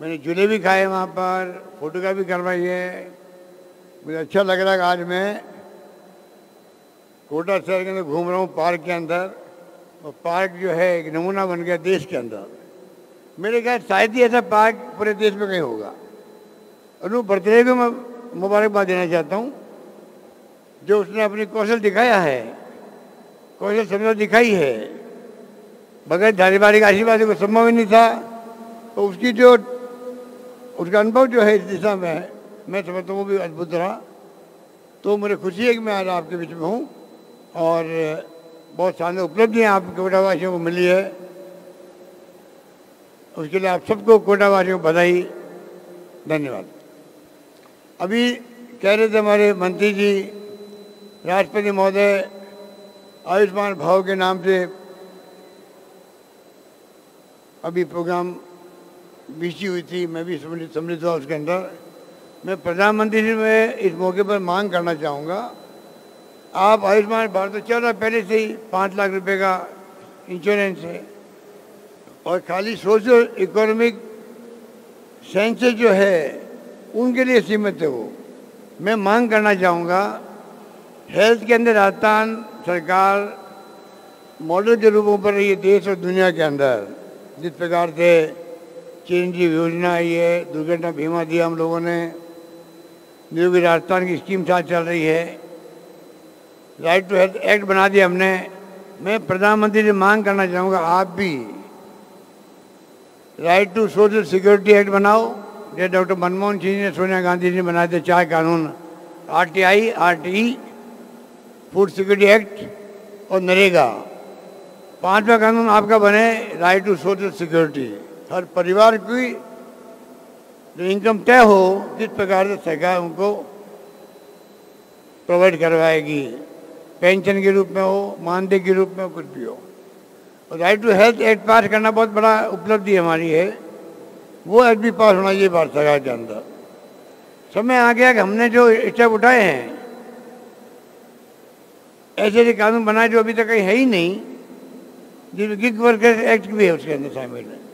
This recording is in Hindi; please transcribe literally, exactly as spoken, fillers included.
मैंने झूले भी खाए वहाँ पर, फोटोग्राफी करवाई है। मुझे अच्छा लग रहा है आज मैं कोटा शहर के अंदर घूम रहा हूँ पार्क के अंदर, और पार्क जो है एक नमूना बन गया देश के अंदर। मेरे ख्याल शायद ही ऐसा पार्क पूरे देश में कहीं होगा। अनु बर्थडे को मैं मुबारकबाद देना चाहता हूँ, जो उसने अपनी कौशल दिखाया है, कौशल समझ दिखाई है। बगैर धारीवारी के आशीर्वाद को संभव ही नहीं था, तो उसकी जो उसका अनुभव जो है इस दिशा में है, मैं समझता हूँ वो भी अद्भुत रहा। तो मुझे खुशी है कि मैं आज आपके बीच में हूँ, और बहुत शानदार उपलब्धियाँ आपके कोटावासियों को मिली है, उसके लिए आप सबको कोटावासियों को बधाई, धन्यवाद। अभी कह रहे थे हमारे मंत्री जी, राष्ट्रपति महोदय आयुष्मान भाव के नाम से अभी प्रोग्राम बीसी हुई थी, मैं भी सम्मिलित हुआ उसके अंदर। मैं प्रधानमंत्री जी में इस मौके पर मांग करना चाहूँगा, आप आयुष्मान भारत चल रहा पहले से ही, पाँच लाख रुपए का इंश्योरेंस है, और खाली सोशल इकोनॉमिक सेंसेस जो है उनके लिए सीमित है वो। मैं मांग करना चाहूँगा, हेल्थ के अंदर राजस्थान सरकार मॉडल के रूपों पर ये देश और दुनिया के अंदर जिस प्रकार से चिरंजीव योजना आई है, दुर्घटना बीमा दिया हम लोगों ने, जो कि राजस्थान की स्कीम साथ चल रही है, राइट टू हेल्थ एक्ट बना दिया हमने। मैं प्रधानमंत्री से मांग करना चाहूँगा, आप भी right to social security act बनाओ, जो डॉक्टर मनमोहन सिंह ने, सोनिया गांधी ने बनाए थे चार कानून, R T I, R T E, food security act और नरेगा। पांचवा कानून आपका बने राइट टू सोशल सिक्योरिटी। हर परिवार की जो इनकम तय हो, जिस प्रकार से सरकार उनको प्रोवाइड करवाएगी, पेंशन के रूप में हो, मानदेय के रूप में हो, कुछ भी हो। और right to health act pass करना बहुत बड़ा उपलब्धि हमारी है, वो एक्ट भी पास होना चाहिए भारत सरकार के अंदर। समय आ गया कि हमने जो स्टेप उठाए हैं, ऐसे ऐसे कानून बनाए जो अभी तक कहीं है ही नहीं, जिसमें गिग वर्कर्स एक्ट भी है उसके अंदर शामिल है।